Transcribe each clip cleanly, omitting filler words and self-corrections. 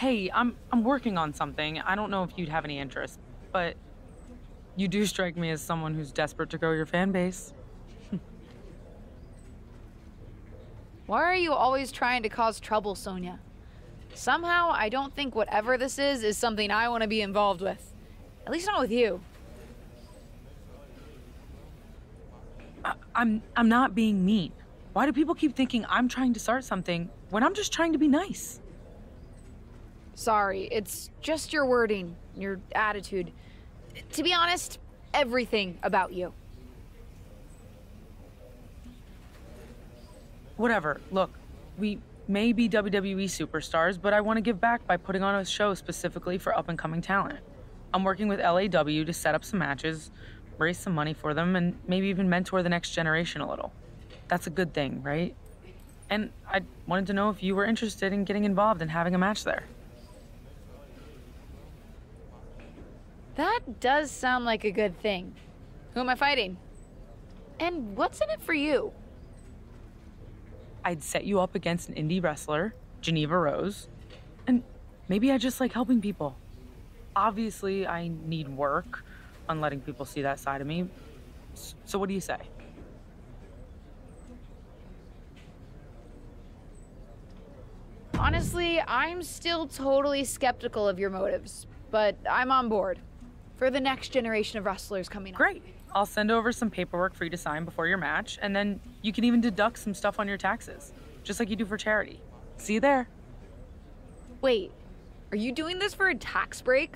hey, I'm working on something. I don't know if you'd have any interest, but you do strike me as someone who's desperate to grow your fan base. Why are you always trying to cause trouble, Sonya? Somehow, I don't think whatever this is something I want to be involved with. At least not with you. I'm not being mean. Why do people keep thinking I'm trying to start something when I'm just trying to be nice? Sorry, it's just your wording, your attitude. To be honest, everything about you. Whatever, look, we may be WWE superstars, but I want to give back by putting on a show specifically for up-and-coming talent. I'm working with LAW to set up some matches, raise some money for them, and maybe even mentor the next generation a little. That's a good thing, right? And I wanted to know if you were interested in getting involved and having a match there. That does sound like a good thing. Who am I fighting? And what's in it for you? I'd set you up against an indie wrestler, Geneva Rose, and maybe I just like helping people. Obviously, I need work on letting people see that side of me. So what do you say? Honestly, I'm still totally skeptical of your motives, but I'm on board for the next generation of wrestlers coming up. Great. I'll send over some paperwork for you to sign before your match, and then you can even deduct some stuff on your taxes, just like you do for charity. See you there. Wait, are you doing this for a tax break?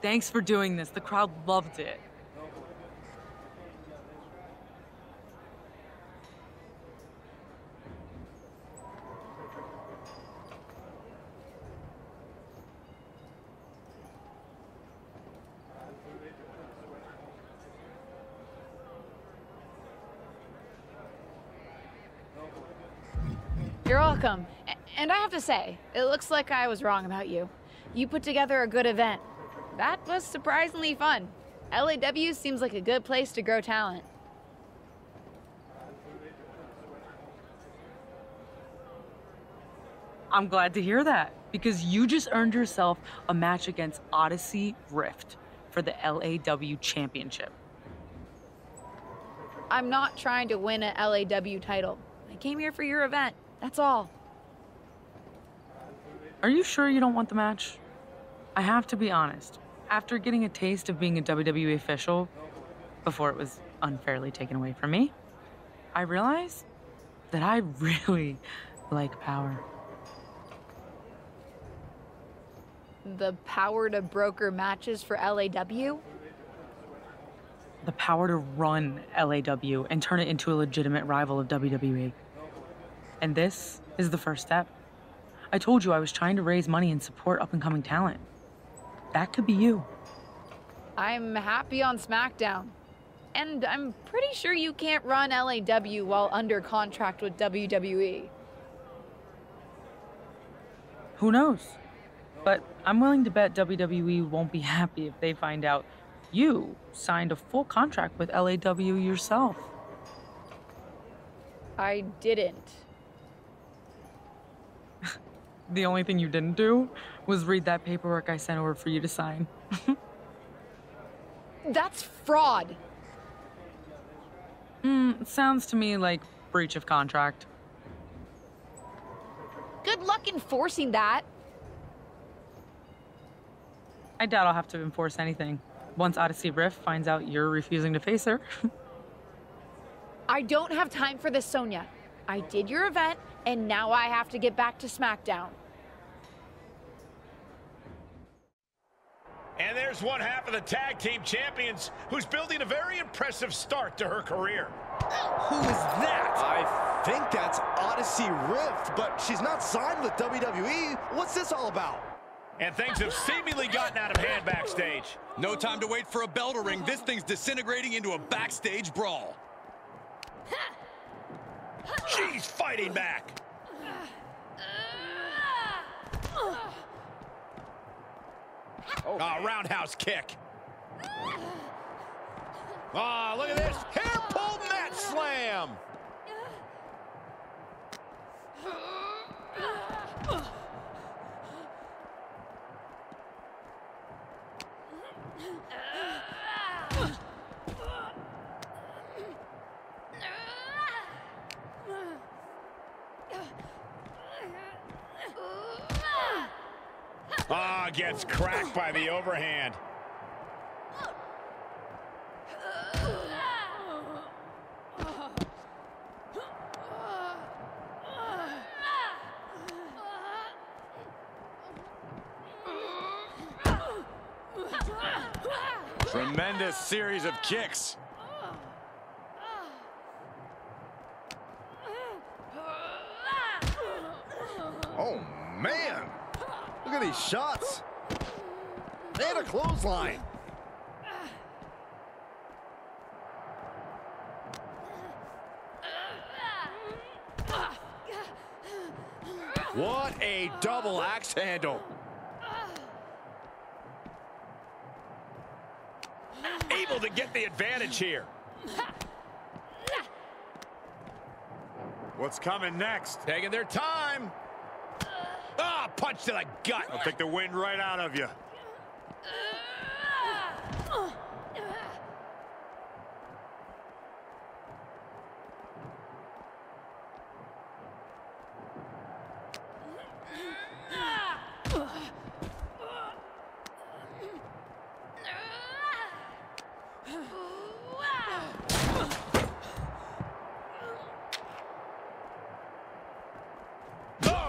Thanks for doing this. The crowd loved it. You're welcome. And I have to say, it looks like I was wrong about you. You put together a good event. That was surprisingly fun. LAW seems like a good place to grow talent. I'm glad to hear that, because you just earned yourself a match against Odyssey Rift for the LAW Championship. I'm not trying to win a LAW title. I came here for your event, that's all. Are you sure you don't want the match? I have to be honest, after getting a taste of being a WWE official, before it was unfairly taken away from me, I realized that I really like power. The power to broker matches for LAW? The power to run LAW and turn it into a legitimate rival of WWE. And this is the first step. I told you I was trying to raise money and support up-and-coming talent. That could be you. I'm happy on SmackDown. And I'm pretty sure you can't run LAW while under contract with WWE. Who knows? But I'm willing to bet WWE won't be happy if they find out you signed a full contract with LAW yourself. I didn't. The only thing you didn't do was read that paperwork I sent over for you to sign. That's fraud. Sounds to me like breach of contract. Good luck enforcing that. I doubt I'll have to enforce anything once Odyssey Rift finds out you're refusing to face her. I don't have time for this, Sonya. I did your event, and now I have to get back to SmackDown. And there's one half of the tag team champions who's building a very impressive start to her career. Who is that? I think that's Odyssey Rift, but she's not signed with WWE. What's this all about? And things have seemingly gotten out of hand backstage. No time to wait for a bell to ring. This thing's disintegrating into a backstage brawl. She's fighting back. Oh, roundhouse kick. Oh, look at this. Hair pull mat slam. Gets cracked by the overhand. Tremendous series of kicks. Oh, man. Look at these shots. And a clothesline. What a double axe handle. Able to get the advantage here. What's coming next? Taking their time. Ah, punch to the gut. I'll take the wind right out of you. Oh,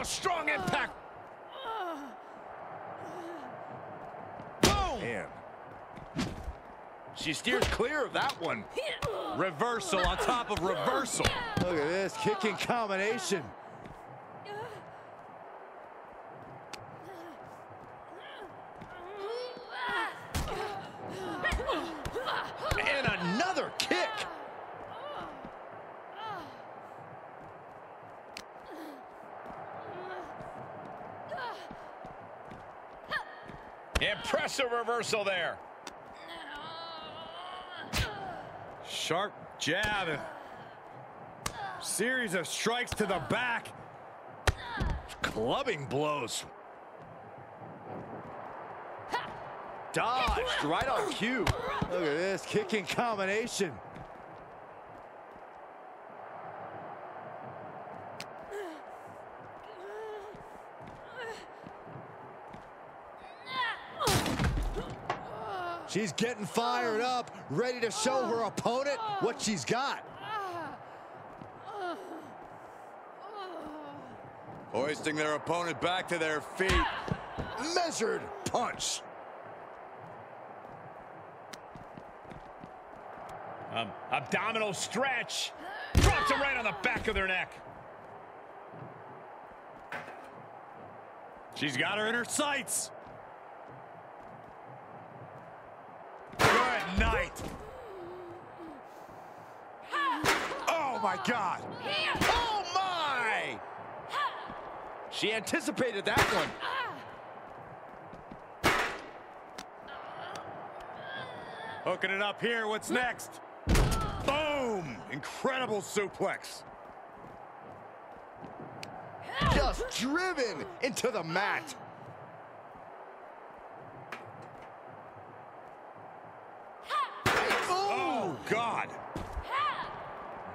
strong impact. She steers clear of that one. Reversal on top of reversal. Look at this kicking combination. And another kick. Impressive reversal there. Sharp jab. Series of strikes to the back. Clubbing blows. Dodged right on cue. Look at this kicking combination. She's getting fired up, ready to show her opponent what she's got. Hoisting their opponent back to their feet. Measured punch. Abdominal stretch. Drops him right on the back of their neck. She's got her in her sights. Good night. Oh, my God. Oh, my. She anticipated that one. Hooking it up here. What's next? Boom! Incredible suplex. Just driven into the mat. Oh, God.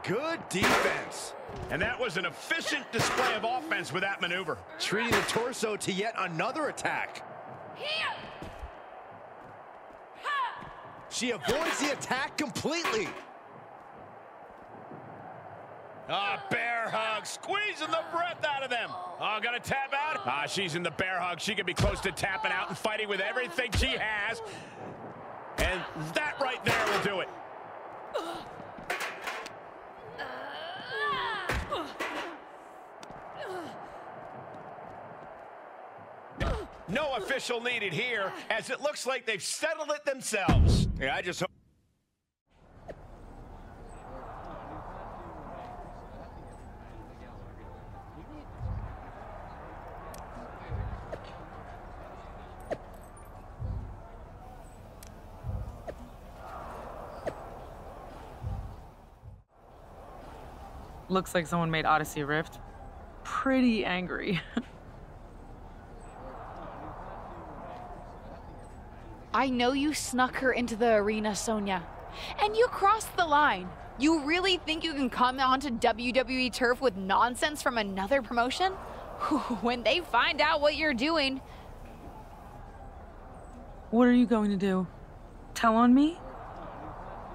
Good defense. And that was an efficient display of offense with that maneuver. Treating the torso to yet another attack. She avoids the attack completely. Ah, bear hug, squeezing the breath out of them. Oh, gonna tap out. Ah, she's in the bear hug. She could be close to tapping out and fighting with everything she has. And that right there will do it. No official needed here, as it looks like they've settled it themselves. Yeah, I just hope. Looks like someone made Odyssey Rift pretty angry. I know you snuck her into the arena, Sonya, and you crossed the line. You really think you can come onto WWE turf with nonsense from another promotion? When they find out what you're doing. What are you going to do? Tell on me?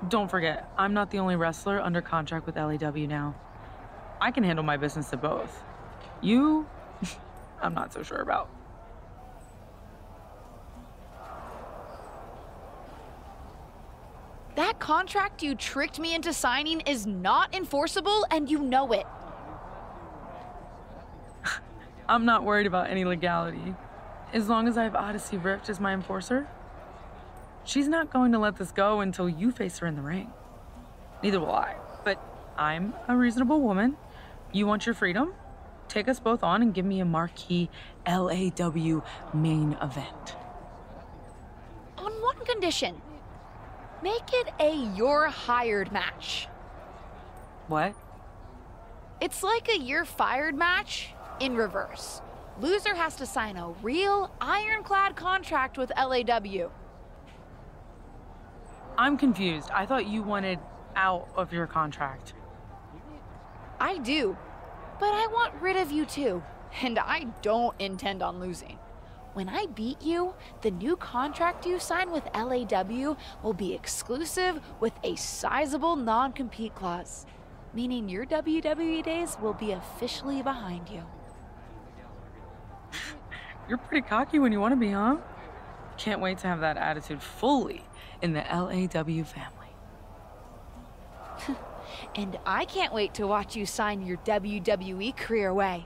Don't forget, I'm not the only wrestler under contract with LAW now. I can handle my business to both. You, I'm not so sure about. That contract you tricked me into signing is not enforceable, and you know it. I'm not worried about any legality. As long as I have Odyssey Rift as my enforcer, she's not going to let this go until you face her in the ring. Neither will I, but I'm a reasonable woman. You want your freedom? Take us both on and give me a marquee LAW main event. On one condition. Make it a you're hired match. What? It's like a you're fired match in reverse. Loser has to sign a real ironclad contract with LAW. I'm confused. I thought you wanted out of your contract. I do, but I want rid of you too, and I don't intend on losing. When I beat you, the new contract you sign with LAW will be exclusive with a sizable non-compete clause, meaning your WWE days will be officially behind you. You're pretty cocky when you want to be, huh? Can't wait to have that attitude fully in the LAW family. And I can't wait to watch you sign your WWE career away.